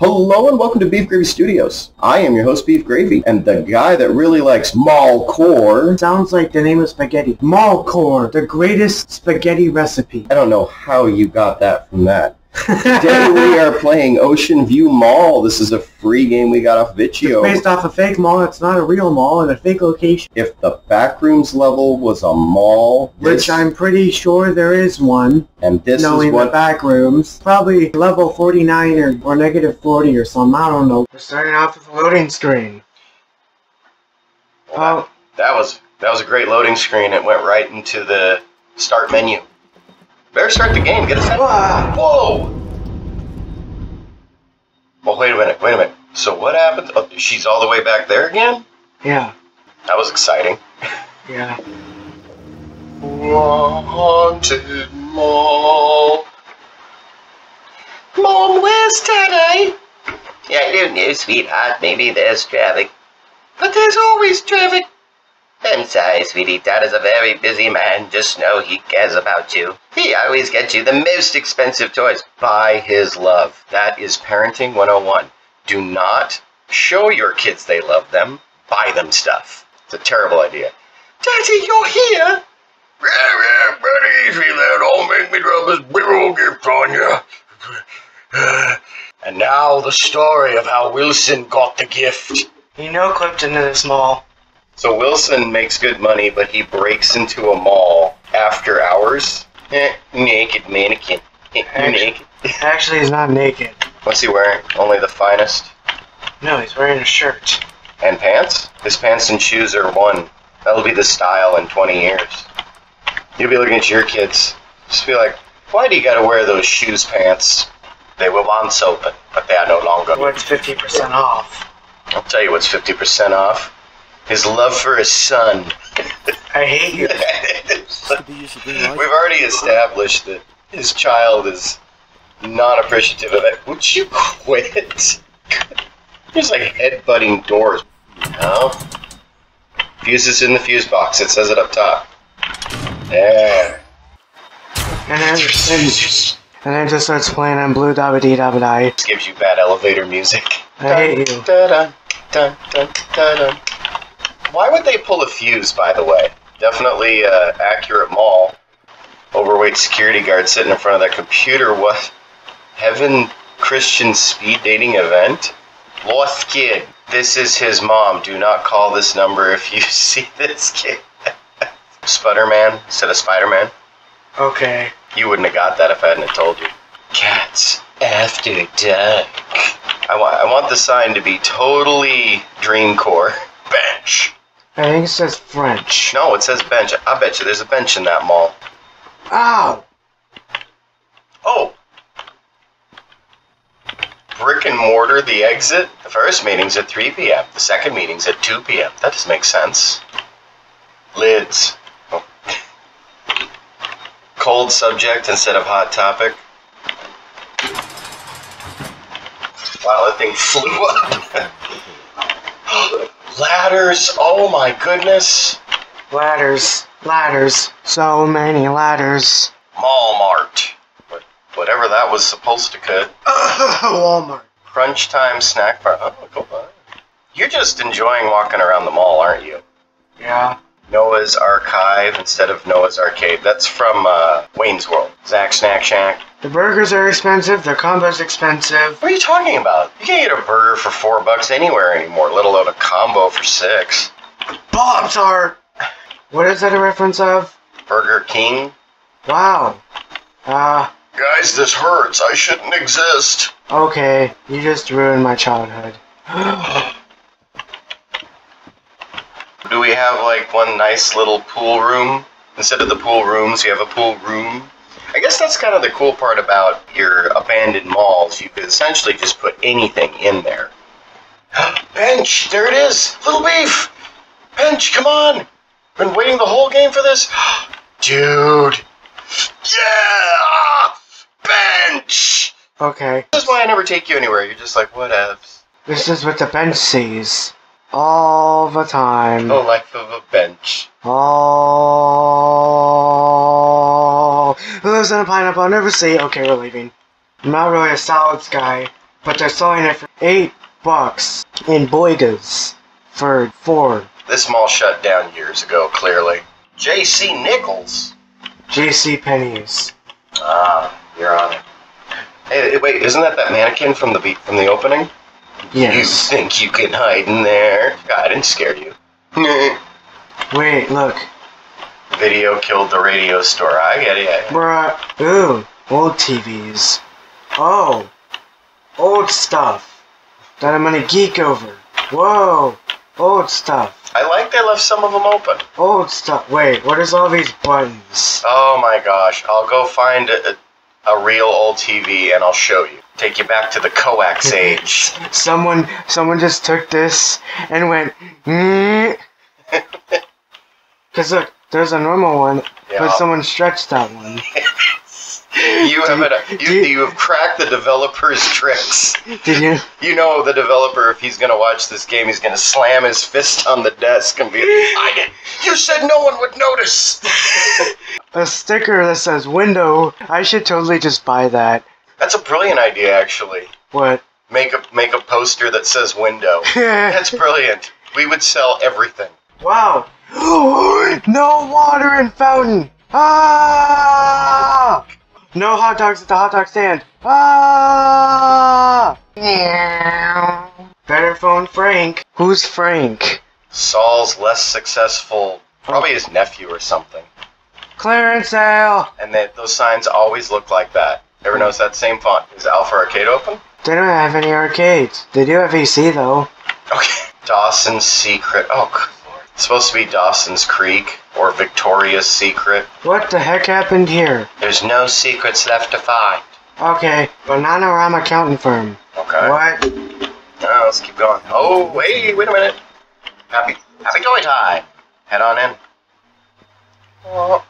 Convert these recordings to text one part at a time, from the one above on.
Hello and welcome to Beef Gravy Studios. I am your host, Beef Gravy, and the guy that really likes mallcore. Sounds like the name of spaghetti. Mallcore, the greatest spaghetti recipe. I don't know how you got that from that. Today we are playing Ocean View Mall. This is a free game we got off Itch.io. It's based off a fake mall. It's not a real mall in a fake location. If the backrooms level was a mall, which I'm pretty sure there is one, and this knowing is what the backrooms, probably level 49 or negative 40 or something. I don't know. We're starting off with a loading screen. Well, that was a great loading screen. It went right into the start menu. Better start the game, get us out. Whoa! Well, wait a minute. So what happened? Oh, she's all the way back there again? Yeah. That was exciting. Yeah. Haunted mall. Mom, where's Daddy? Yeah, I don't know, sweetheart. Maybe there's traffic. But there's always traffic. I'm sorry, sweetie. Dad is a very busy man. Just know he cares about you. He always gets you the most expensive toys. Buy his love. That is Parenting 101. Do not show your kids they love them. Buy them stuff. It's a terrible idea. Daddy, you're here? Yeah, pretty easy there. Don't make me drop this big old gift on you. And now the story of how Wilson got the gift. You know, clipped into this mall. So Wilson makes good money, but he breaks into a mall after hours. Naked mannequin. Naked. Actually, he's not naked. What's he wearing? Only the finest? No, he's wearing a shirt. And pants? His pants and shoes are one. That'll be the style in 20 years. You'll be looking at your kids. Just be like, why do you gotta wear those shoes pants? They were once open, but they are no longer. What's 50% off? I'll tell you what's 50% off. His love for his son. I hate you. We've already established that his child is not appreciative of it. Would you quit? He's like headbutting doors. No. Fuses in the fuse box. It says it up top. There. And then just starts playing on blue dabba dee dabba die. This gives you bad elevator music. I hate you. Da-da, da-da, da-da. Why would they pull a fuse, by the way? Definitely accurate mall. Overweight security guard sitting in front of that computer. What? Heaven Christian speed dating event? Lost kid. This is his mom. Do not call this number if you see this kid. Spuderman instead of Spider-Man. Okay. You wouldn't have got that if I hadn't told you. Cats after dark. I want the sign to be totally Dreamcore. Bench. I think it says French. No, it says bench. I bet you there's a bench in that mall. Ow! Oh! Brick and mortar, the exit. The first meeting's at 3 p.m. The second meeting's at 2 p.m. That doesn't make sense. Lids. Oh. Cold Subject instead of Hot Topic. Wow, that thing flew up. Ladders, oh my goodness. Ladders, so many ladders. Mall Mart. Whatever that was supposed to cut. Walmart. Crunch Time Snack Bar. Oh, go on. You're just enjoying walking around the mall, aren't you? Yeah. Noah's Archive instead of Noah's Arcade. That's from Wayne's World. Zack Snack Shack. The burgers are expensive. Their combo's expensive. What are you talking about? You can't get a burger for $4 anywhere anymore, let alone a combo for 6. Bob's Arc. What is that a reference of? Burger King. Wow. Guys, this hurts. I shouldn't exist. Okay, you just ruined my childhood. Do we have, like, one nice little pool room? Instead of the pool rooms, you have a pool room. I guess that's kind of the cool part about your abandoned malls. You could essentially just put anything in there. Bench! There it is! Little Beef! Bench, come on! Been waiting the whole game for this? Dude! Yeah! Bench! Okay. This is why I never take you anywhere. You're just like, whatevs. This is what the bench sees. All the time. The life of a bench. Who lives in a pineapple? I'll never see. Okay, we're leaving. I'm not really a salads guy, but they're selling it for $8 in Boigas for $4. This mall shut down years ago, clearly. JC Nichols. JC Pennies. Ah, you're on it. Hey, wait, isn't that mannequin from the opening? Yes. You think you can hide in there? God, I didn't scare you. Wait, look. Video Killed the Radio Store. I get it. Bruh. Ooh, old TVs. Oh, old stuff that I'm gonna geek over. Whoa, old stuff. I like they left some of them open. Old stuff. Wait, what is all these buttons? Oh my gosh. I'll go find a real old TV and I'll show you. Take you back to the coax age. Someone just took this and went, Because look, there's a normal one, yeah. But someone stretched that one. You have cracked the developer's tricks. Did you? You know the developer, if he's going to watch this game, he's going to slam his fist on the desk and be like, I did. You said no one would notice. A sticker that says window. I should totally just buy that. That's a brilliant idea, actually. What? Make a poster that says window. That's brilliant. We would sell everything. Wow. No water and fountain. Ah! No hot dogs at the hot dog stand. Ah! Yeah. Better phone Frank. Who's Frank? Saul's less successful, probably his nephew or something. Clearance sale. And those signs always look like that. Ever notice that same font? Is Alpha Arcade open? They don't have any arcades. They do have EC, though. Okay. Dawson's Secret. Oh, good lord. It's supposed to be Dawson's Creek or Victoria's Secret. What the heck happened here? There's no secrets left to find. Okay. Bananarama accounting firm. Okay. What? Oh, let's keep going. Oh, wait a minute. Happy toy time. Head on in. Oh.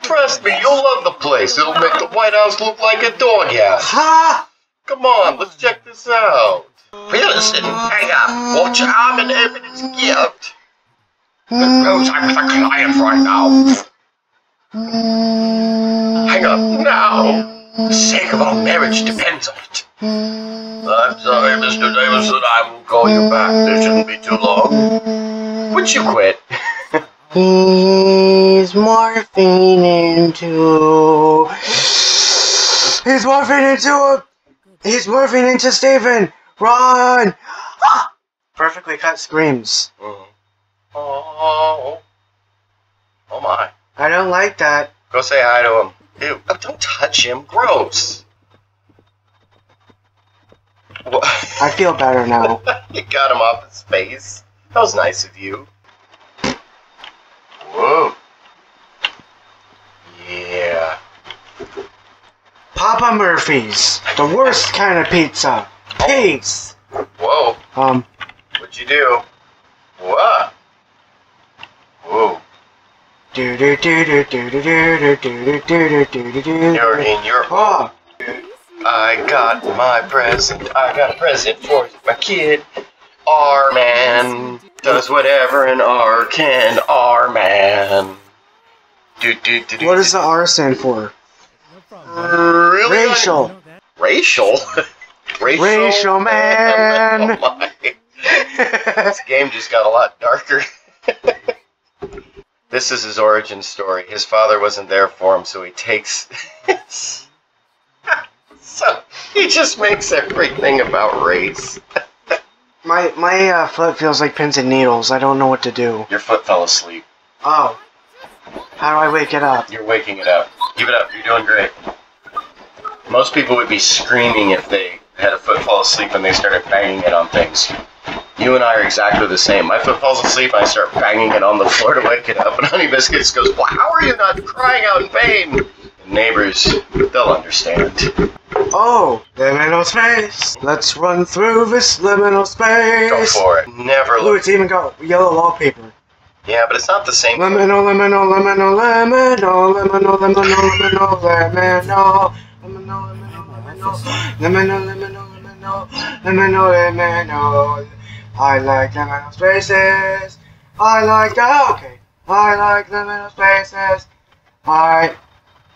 Trust me, you'll love the place. It'll make the White House look like a dog house. Ha! Come on, let's check this out. Pearson, hang up. Watch your arm and open its gift. It knows I'm with a client right now. Hang up now. The sake of our marriage depends on it. I'm sorry, Mr. Davison. I will call you back. This shouldn't be too long. Would you quit? He's morphing into Stephen! Run! Ah! Perfectly cut screams. Mm-hmm. Oh my. I don't like that. Go say hi to him. Ew. Oh, don't touch him. Gross. What? I feel better now. You got him off his face. That was nice of you. Whoa. Yeah. Papa Murphy's. The worst kind of pizza. Peace. Whoa. What'd you do? What? Whoa. You're in your home. I got my present. I got a present for my kid. R Man does whatever an R can. R Man. What does the R stand for? Really? Racial. Racial? Racial man. Oh my. This game just got a lot darker. This is his origin story. His father wasn't there for him, so he takes. So he just makes everything about race. My foot feels like pins and needles. I don't know what to do. Your foot fell asleep. Oh. How do I wake it up? You're waking it up. Give it up. You're doing great. Most people would be screaming if they had a foot fall asleep and they started banging it on things. You and I are exactly the same. My foot falls asleep, I start banging it on the floor to wake it up. And Honey Biscuits goes, well, how are you not crying out in pain? And neighbors, they'll understand. Oh, liminal space. Let's run through this liminal space. Go for it. Never look. Ooh, it's even got yellow wallpaper. Yeah, but it's not the same. Liminal, liminal, liminal, liminal, liminal, liminal, liminal, liminal, liminal, liminal, liminal. I like liminal spaces. I like that. Okay. I like liminal spaces. I.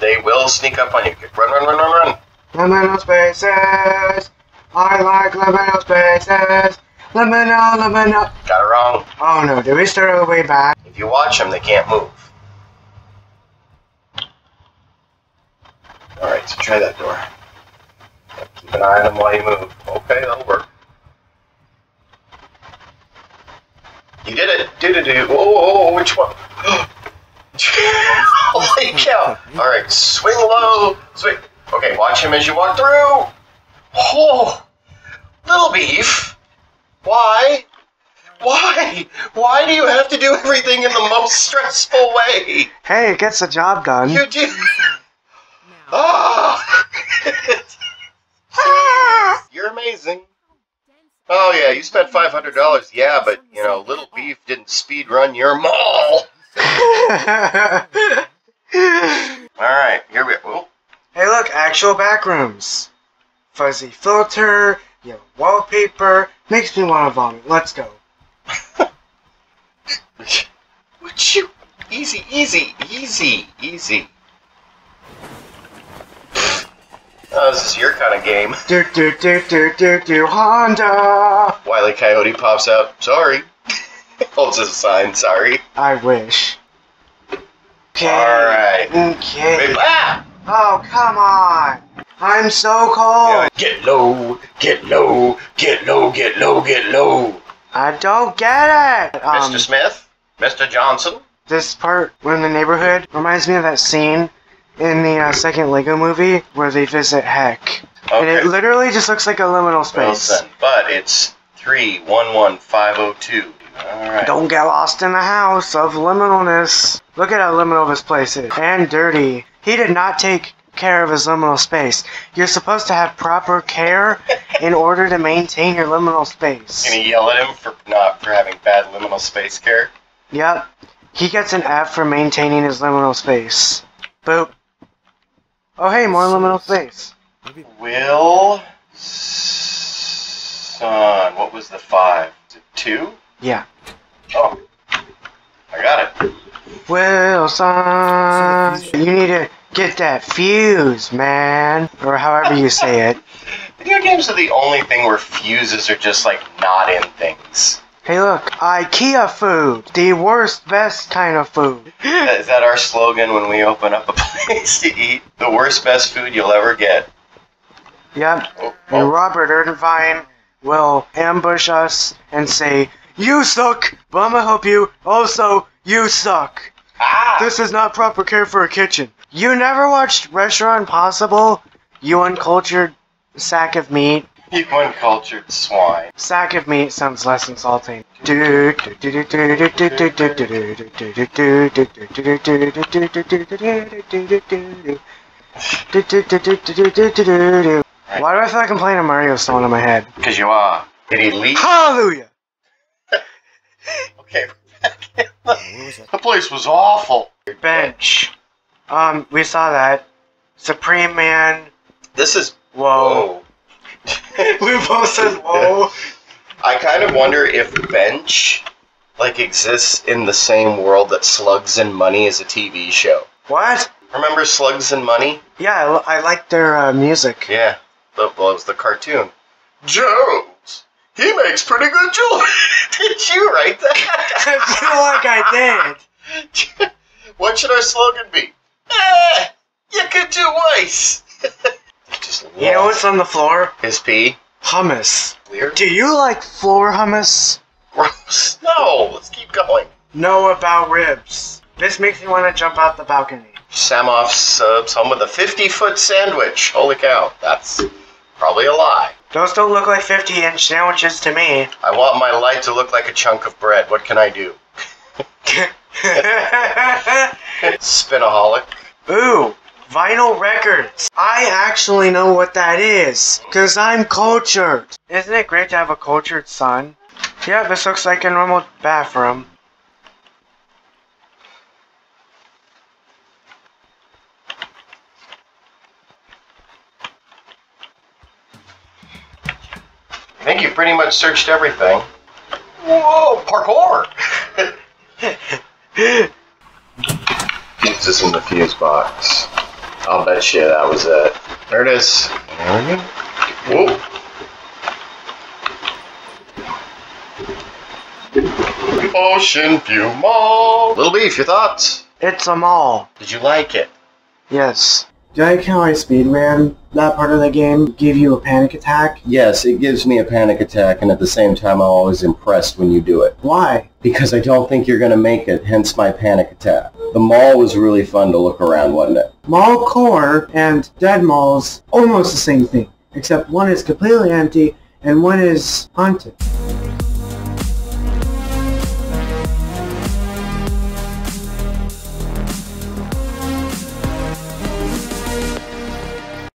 They will sneak up on you. Run, run, run, run, run. Liminal spaces. I like liminal spaces. Liminal, liminal. Got it wrong. Oh no, did we start all the way back? If you watch them, they can't move. Alright, so try that door. Keep an eye on them while you move. Okay, that'll work. You did it! Do-do-do! Oh, which one? Holy cow! Alright, swing low! Swing! Okay, watch him as you walk through! Oh! Little Beef! Why? Why? Why do you have to do everything in the most stressful way? Hey, it gets the job done. You do! Oh! You're amazing. Oh yeah, you spent $500. Yeah, but you know, Little Beef didn't speed run your mall. All right, here we go. Hey, look, actual backrooms. Fuzzy filter, yellow wallpaper. Makes me want to vomit. Let's go. Would you? Easy, easy, easy, easy. Oh, this is your kind of game. Do do do do do do Honda. Wiley Coyote pops up. Sorry. Holds his sign. Sorry. I wish. Okay. All right. Okay. Ah! Oh come on! I'm so cold. Get low. Get low. Get low. Get low. Get low. I don't get it. Mr. Smith. Mr. Johnson. This part, we're in the neighborhood, reminds me of that scene in the second Lego movie where they visit Heck. Okay. And it literally just looks like a liminal space. Well, but it's 311502. Alright. Don't get lost in the house of liminalness. Look at how liminal this place is. And dirty. He did not take care of his liminal space. You're supposed to have proper care in order to maintain your liminal space. Gonna yell at him for having bad liminal space care? Yep. He gets an F for maintaining his liminal space. Boop. Oh hey, more liminal space. Will Son. What was the 5? Is it 2? Yeah. Oh. I got it. Will Son. You need to get that fuse, man. Or however you say it. Video games are the only thing where fuses are just like not in things. Hey look, Ikea food! The worst, best kind of food. Is that our slogan when we open up a place to eat? The worst, best food you'll ever get. Yep. Oh, oh. And Robert Irvine will ambush us and say, "You suck, but I'm gonna help you. Also, you suck. Ah. This is not proper care for a kitchen." You never watched Restaurant Possible? You uncultured sack of meat. You uncultured swine. Sack of meat sounds less insulting. Why do I feel like I'm playing a Mario song in my head? Because you are. Did he leave? Hallelujah! Okay, the place was awful. Bench. We saw that. Supreme Man. This is... Whoa. Lupo says, whoa. I kind of wonder if Bench, like, exists in the same world that Slugs and Money is a TV show. What? Remember Slugs and Money? Yeah, I like their music. Yeah, that was the cartoon. Jones, he makes pretty good jewelry. Did you write that? I feel like I did. What should our slogan be? Eh, you could do worse. You know what's on the floor? His pee. Hummus. Weird. Do you like floor hummus? Gross. No, let's keep going. Know about ribs. This makes me want to jump out the balcony. Samoff subs home with a 50-foot sandwich. Holy cow, that's probably a lie. Those don't look like 50-inch sandwiches to me. I want my light to look like a chunk of bread. What can I do? Spinaholic. Ooh. Vinyl records. I actually know what that is, because I'm cultured. Isn't it great to have a cultured son? Yeah, this looks like a normal bathroom. I think you pretty much searched everything. Whoa, parkour! This is in the fuse box. I'll bet you that was it. There it is. There we go. Whoa. Ocean View Mall. Little Beef, your thoughts? It's a mall. Did you like it? Yes. Do I count my speed ran? That part of the game give you a panic attack? Yes, it gives me a panic attack, and at the same time, I'm always impressed when you do it. Why? Because I don't think you're going to make it, hence my panic attack. The mall was really fun to look around, wasn't it? Mall Core and Dead Mall's almost the same thing, except one is completely empty, and one is haunted.